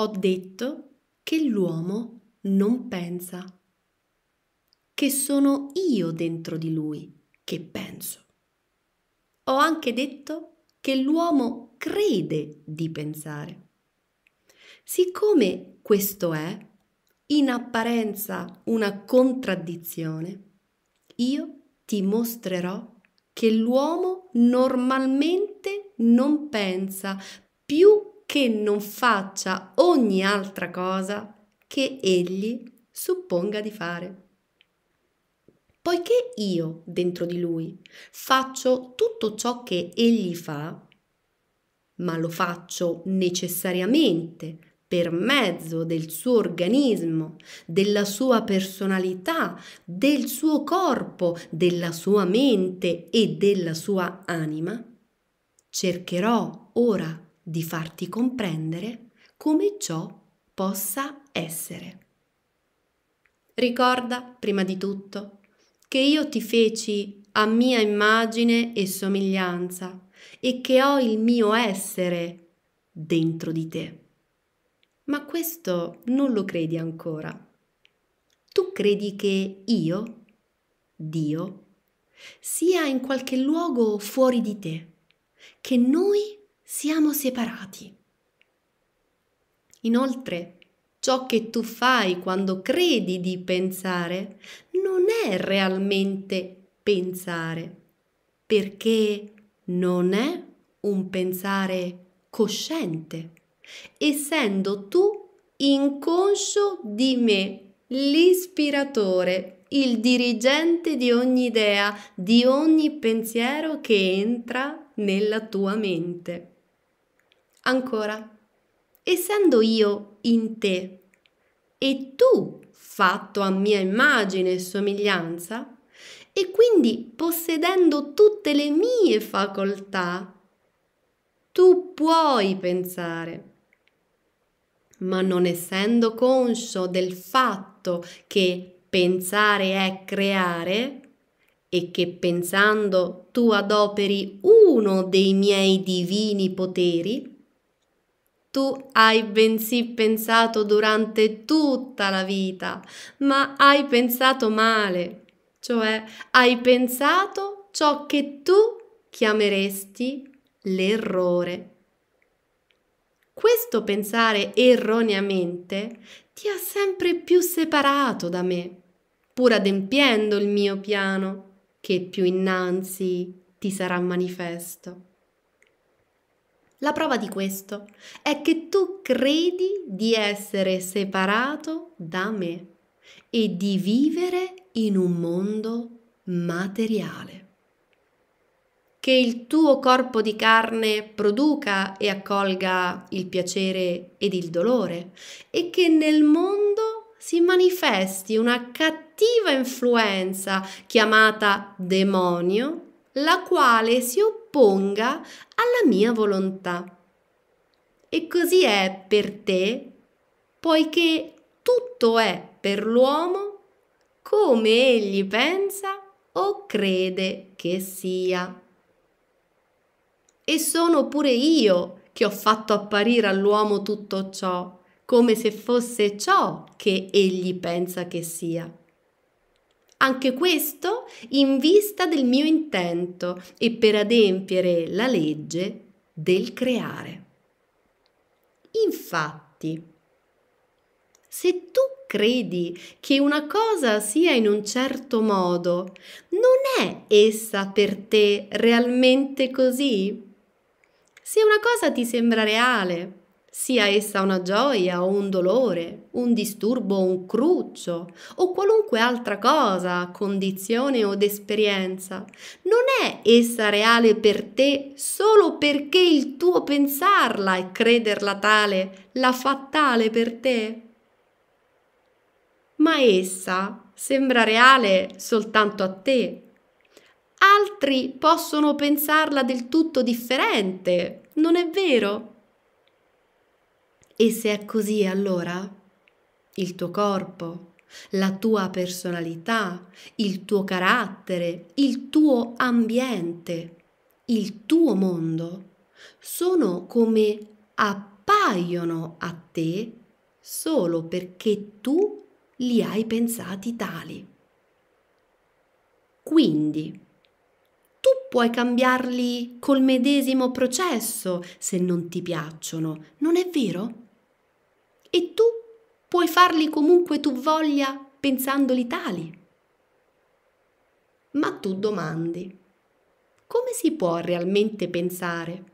Ho detto che l'uomo non pensa, che sono io dentro di lui che penso. Ho anche detto che l'uomo crede di pensare. Siccome questo è, in apparenza, una contraddizione, io ti mostrerò che l'uomo normalmente non pensa più che non faccia ogni altra cosa che egli supponga di fare. Poiché io, dentro di lui, faccio tutto ciò che egli fa, ma lo faccio necessariamente per mezzo del suo organismo, della sua personalità, del suo corpo, della sua mente e della sua anima, cercherò ora di farti comprendere come ciò possa essere. Ricorda, prima di tutto, che io ti feci a mia immagine e somiglianza e che ho il mio essere dentro di te. Ma questo non lo credi ancora. Tu credi che io, Dio, sia in qualche luogo fuori di te, che noi siamo separati. Inoltre, ciò che tu fai quando credi di pensare non è realmente pensare, perché non è un pensare cosciente, essendo tu inconscio di me, l'ispiratore, il dirigente di ogni idea, di ogni pensiero che entra nella tua mente. Ancora, essendo io in te e tu fatto a mia immagine e somiglianza, e quindi possedendo tutte le mie facoltà, tu puoi pensare. Ma non essendo conscio del fatto che pensare è creare e che pensando tu adoperi uno dei miei divini poteri, tu hai bensì pensato durante tutta la vita, ma hai pensato male, cioè hai pensato ciò che tu chiameresti l'errore. Questo pensare erroneamente ti ha sempre più separato da me, pur adempiendo il mio piano, che più innanzi ti sarà manifesto. La prova di questo è che tu credi di essere separato da me e di vivere in un mondo materiale. Che il tuo corpo di carne produca e accolga il piacere ed il dolore e che nel mondo si manifesti una cattiva influenza chiamata demonio, la quale si opponga alla mia volontà. E così è per te, poiché tutto è per l'uomo come egli pensa o crede che sia. E sono pure io che ho fatto apparire all'uomo tutto ciò, come se fosse ciò che egli pensa che sia. Anche questo in vista del mio intento e per adempiere la legge del creare. Infatti, se tu credi che una cosa sia in un certo modo, non è essa per te realmente così? Se una cosa ti sembra reale, sia essa una gioia o un dolore, un disturbo o un cruccio, o qualunque altra cosa, condizione o d'esperienza, non è essa reale per te solo perché il tuo pensarla e crederla tale la fa tale per te? Ma essa sembra reale soltanto a te. Altri possono pensarla del tutto differente, non è vero? E se è così, allora il tuo corpo, la tua personalità, il tuo carattere, il tuo ambiente, il tuo mondo sono come appartenenti appaiono a te solo perché tu li hai pensati tali. Quindi, tu puoi cambiarli col medesimo processo se non ti piacciono, non è vero? E tu puoi farli comunque tu voglia pensandoli tali. Ma tu domandi, come si può realmente pensare,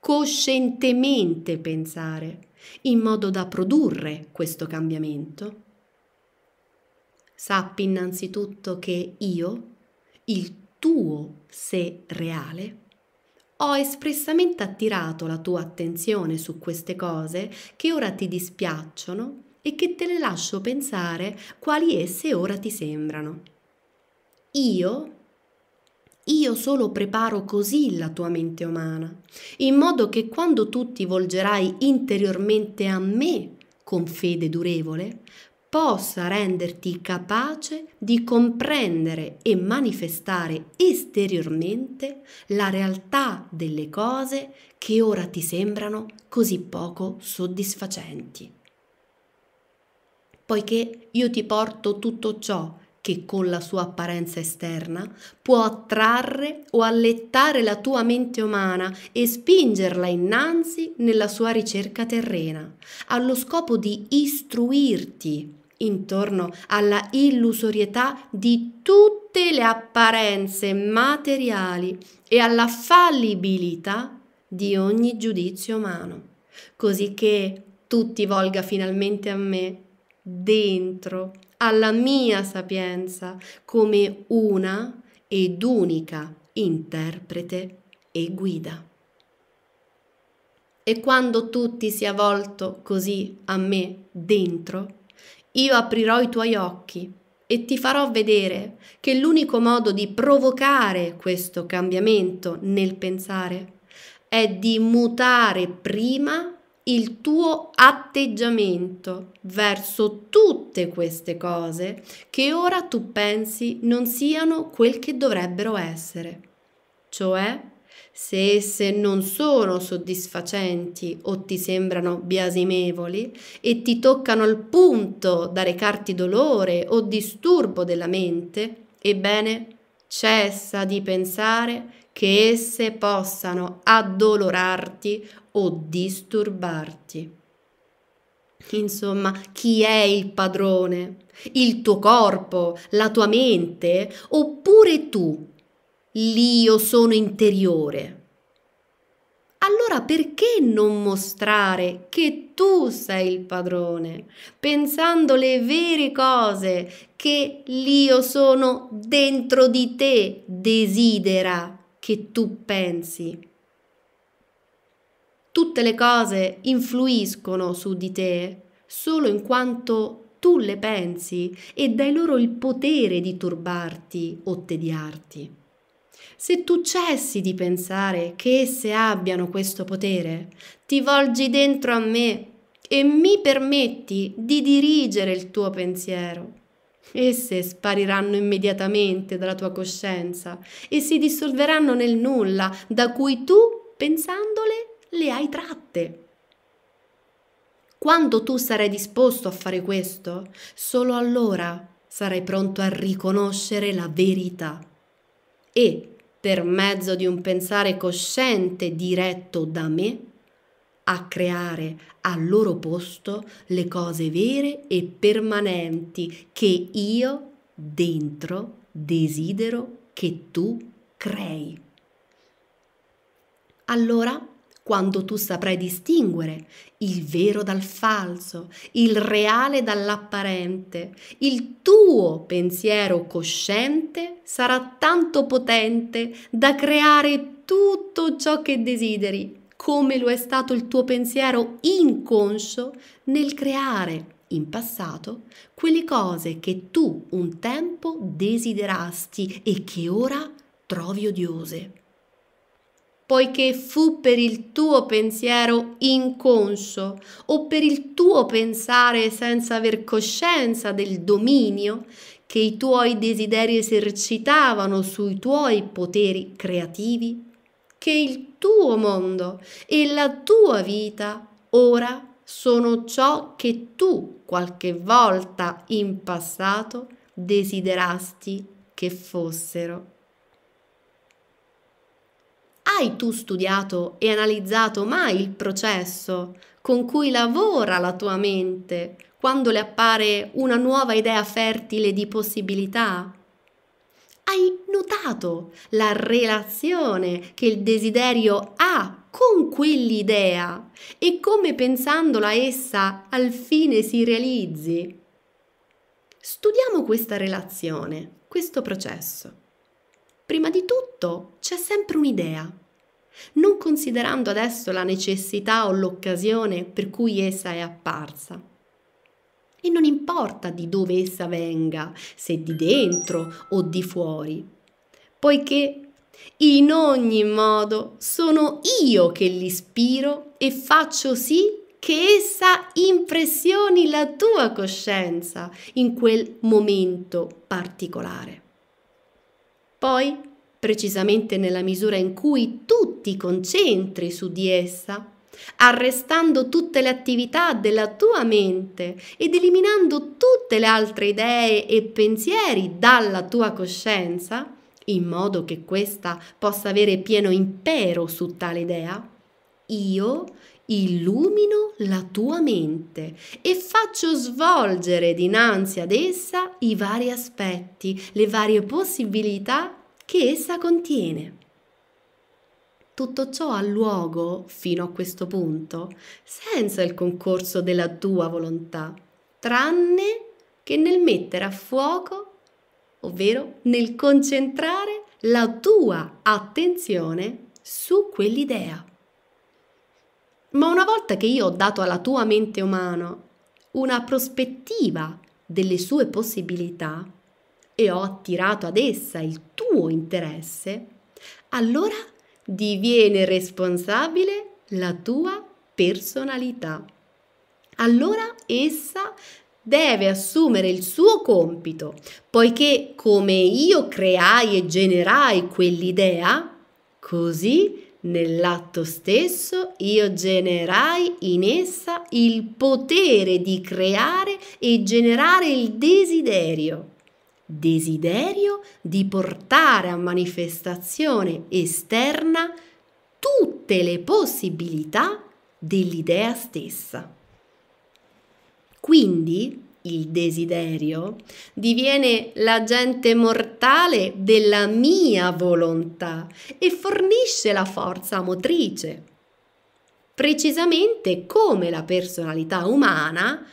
coscientemente pensare, in modo da produrre questo cambiamento? Sappi innanzitutto che io, il tuo sé reale, ho espressamente attirato la tua attenzione su queste cose che ora ti dispiacciono e che te le lascio pensare quali esse ora ti sembrano. Io solo preparo così la tua mente umana, in modo che quando tu ti volgerai interiormente a me con fede durevole, possa renderti capace di comprendere e manifestare esteriormente la realtà delle cose che ora ti sembrano così poco soddisfacenti. Poiché io ti porto tutto ciò che con la sua apparenza esterna può attrarre o allettare la tua mente umana e spingerla innanzi nella sua ricerca terrena, allo scopo di istruirti intorno alla illusorietà di tutte le apparenze materiali e alla fallibilità di ogni giudizio umano, così che tu ti volga finalmente a me, dentro alla mia sapienza, come una ed unica interprete e guida. E quando tu ti sia volto così a me dentro, io aprirò i tuoi occhi e ti farò vedere che l'unico modo di provocare questo cambiamento nel pensare è di mutare prima il tuo atteggiamento verso tutte queste cose che ora tu pensi non siano quel che dovrebbero essere. Cioè, se esse non sono soddisfacenti o ti sembrano biasimevoli e ti toccano al punto da recarti dolore o disturbo della mente, ebbene, cessa di pensare che esse possano addolorarti o disturbarti. Insomma, chi è il padrone? Il tuo corpo? La tua mente? Oppure tu, l'io sono interiore? Allora perché non mostrare che tu sei il padrone, pensando le vere cose che l'io sono dentro di te desidera che tu pensi? Tutte le cose influiscono su di te solo in quanto tu le pensi e dai loro il potere di turbarti o tediarti. Se tu cessi di pensare che esse abbiano questo potere, ti volgi dentro a me e mi permetti di dirigere il tuo pensiero. Esse spariranno immediatamente dalla tua coscienza e si dissolveranno nel nulla da cui tu, pensandole, le hai tratte. Quando tu sarai disposto a fare questo, solo allora sarai pronto a riconoscere la verità. E, per mezzo di un pensare cosciente diretto da me, a creare al loro posto le cose vere e permanenti che io, dentro, desidero che tu crei. Allora, quando tu saprai distinguere il vero dal falso, il reale dall'apparente, il tuo pensiero cosciente sarà tanto potente da creare tutto ciò che desideri, come lo è stato il tuo pensiero inconscio nel creare in passato quelle cose che tu un tempo desiderasti e che ora trovi odiose. Poiché fu per il tuo pensiero inconscio o per il tuo pensare senza aver coscienza del dominio che i tuoi desideri esercitavano sui tuoi poteri creativi, che il tuo mondo e la tua vita ora sono ciò che tu qualche volta in passato desiderasti che fossero. Hai tu studiato e analizzato mai il processo con cui lavora la tua mente quando le appare una nuova idea fertile di possibilità? Hai notato la relazione che il desiderio ha con quell'idea e come pensandola essa al fine si realizzi? Studiamo questa relazione, questo processo. Prima di tutto c'è sempre un'idea, non considerando adesso la necessità o l'occasione per cui essa è apparsa. E non importa di dove essa venga, se di dentro o di fuori, poiché in ogni modo sono io che l'ispiro e faccio sì che essa impressioni la tua coscienza in quel momento particolare. Poi, precisamente nella misura in cui tu ti concentri su di essa, arrestando tutte le attività della tua mente ed eliminando tutte le altre idee e pensieri dalla tua coscienza, in modo che questa possa avere pieno impero su tale idea, io illumino la tua mente e faccio svolgere dinanzi ad essa i vari aspetti, le varie possibilità che essa contiene. Tutto ciò ha luogo, fino a questo punto, senza il concorso della tua volontà, tranne che nel mettere a fuoco, ovvero nel concentrare la tua attenzione su quell'idea. Ma una volta che io ho dato alla tua mente umana una prospettiva delle sue possibilità e ho attirato ad essa il tuo interesse, allora diviene responsabile la tua personalità. Allora essa deve assumere il suo compito, poiché come io creai e generai quell'idea, così nell'atto stesso io generai in essa il potere di creare e generare il desiderio di portare a manifestazione esterna tutte le possibilità dell'idea stessa. Quindi il desiderio diviene l'agente mortale della mia volontà e fornisce la forza motrice, precisamente come la personalità umana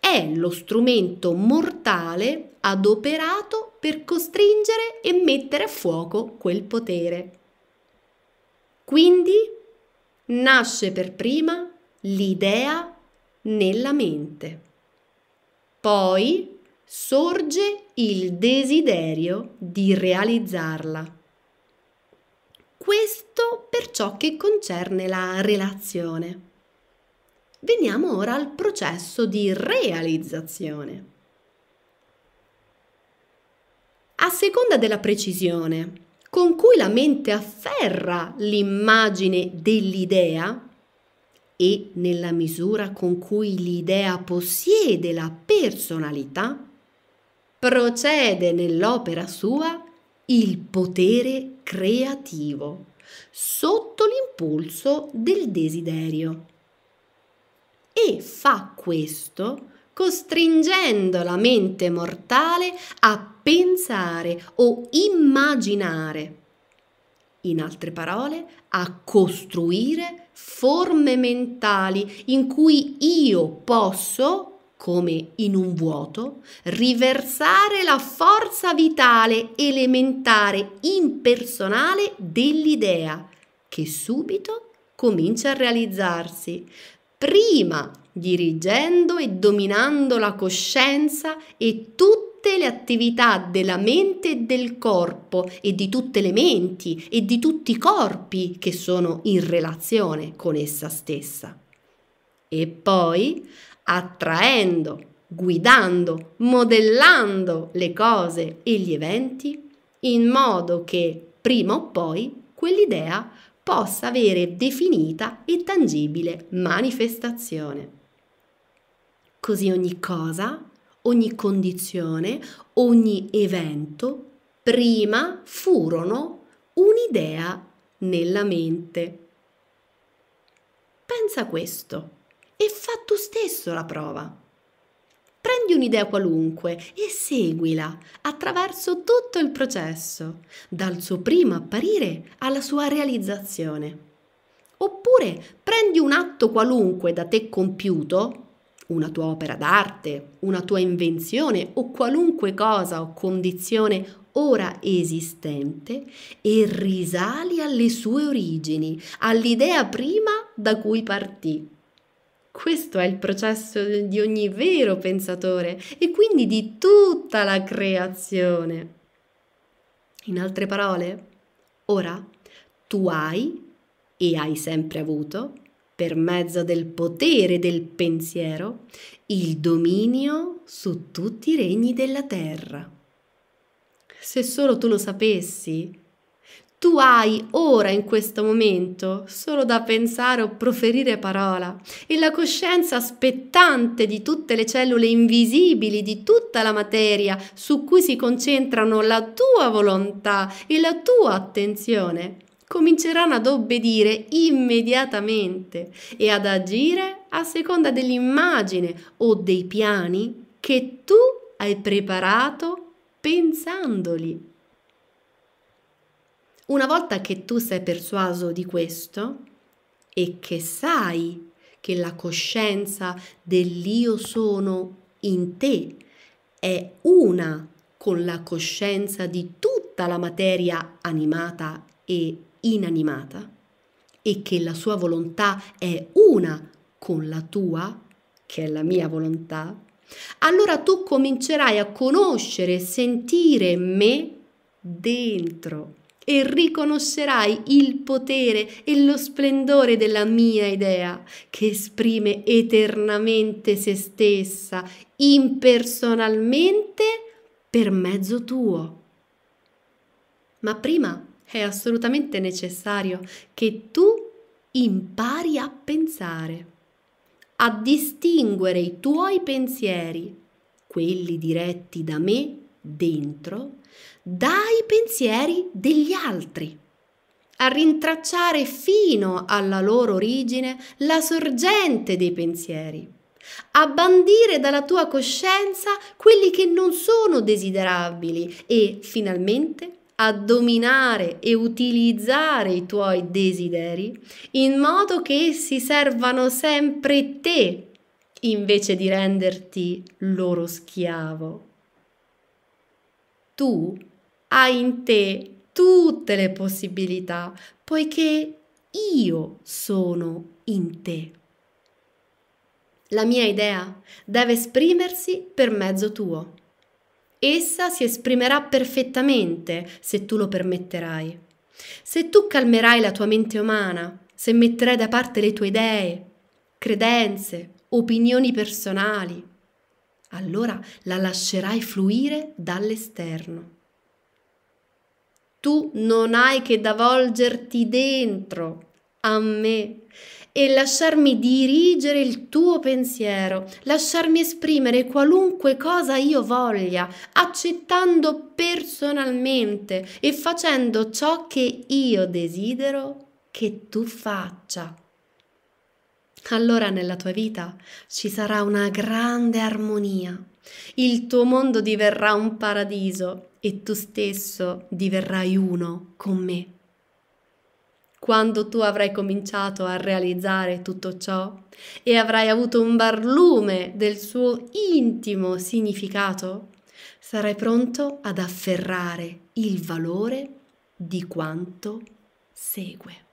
è lo strumento mortale adoperato per costringere e mettere a fuoco quel potere. Quindi nasce per prima l'idea nella mente. Poi sorge il desiderio di realizzarla. Questo per ciò che concerne la relazione. Veniamo ora al processo di realizzazione. A seconda della precisione con cui la mente afferra l'immagine dell'idea e nella misura con cui l'idea possiede la personalità, procede nell'opera sua il potere creativo sotto l'impulso del desiderio. E fa questo costringendo la mente mortale a pensare o immaginare, in altre parole, a costruire forme mentali in cui io posso, come in un vuoto, riversare la forza vitale elementare impersonale dell'idea che subito comincia a realizzarsi, prima dirigendo e dominando la coscienza e tutte le attività della mente e del corpo e di tutte le menti e di tutti i corpi che sono in relazione con essa stessa. E poi attraendo, guidando, modellando le cose e gli eventi in modo che prima o poi quell'idea possa avere definita e tangibile manifestazione. Così ogni cosa, ogni condizione, ogni evento prima furono un'idea nella mente. Pensa a questo e fa tu stesso la prova. Prendi un'idea qualunque e seguila attraverso tutto il processo, dal suo primo apparire alla sua realizzazione. Oppure prendi un atto qualunque da te compiuto, una tua opera d'arte, una tua invenzione o qualunque cosa o condizione ora esistente, e risali alle sue origini, all'idea prima da cui partì. Questo è il processo di ogni vero pensatore e quindi di tutta la creazione. In altre parole, ora tu hai, e hai sempre avuto, per mezzo del potere del pensiero, il dominio su tutti i regni della terra. Se solo tu lo sapessi, tu hai ora in questo momento solo da pensare o proferire parola, e la coscienza spettante di tutte le cellule invisibili, di tutta la materia su cui si concentrano la tua volontà e la tua attenzione, cominceranno ad obbedire immediatamente e ad agire a seconda dell'immagine o dei piani che tu hai preparato pensandoli. Una volta che tu sei persuaso di questo e che sai che la coscienza dell'Io Sono in te è una con la coscienza di tutta la materia animata e inanimata, e che la sua volontà è una con la tua, che è la mia volontà, allora tu comincerai a conoscere e sentire me dentro, e riconoscerai il potere e lo splendore della mia idea, che esprime eternamente se stessa, impersonalmente, per mezzo tuo. Ma prima è assolutamente necessario che tu impari a pensare, a distinguere i tuoi pensieri, quelli diretti da me dentro, dai pensieri degli altri, a rintracciare fino alla loro origine la sorgente dei pensieri, a bandire dalla tua coscienza quelli che non sono desiderabili e finalmente a dominare e utilizzare i tuoi desideri in modo che essi servano sempre te invece di renderti loro schiavo. Tu hai in te tutte le possibilità, poiché io sono in te. La mia idea deve esprimersi per mezzo tuo. Essa si esprimerà perfettamente se tu lo permetterai. Se tu calmerai la tua mente umana, se metterai da parte le tue idee, credenze, opinioni personali, allora la lascerai fluire dall'esterno. Tu non hai che da volgerti dentro a me e lasciarmi dirigere il tuo pensiero, lasciarmi esprimere qualunque cosa io voglia, accettando personalmente e facendo ciò che io desidero che tu faccia. Allora nella tua vita ci sarà una grande armonia, il tuo mondo diverrà un paradiso e tu stesso diverrai uno con me. Quando tu avrai cominciato a realizzare tutto ciò e avrai avuto un barlume del suo intimo significato, sarai pronto ad afferrare il valore di quanto segue.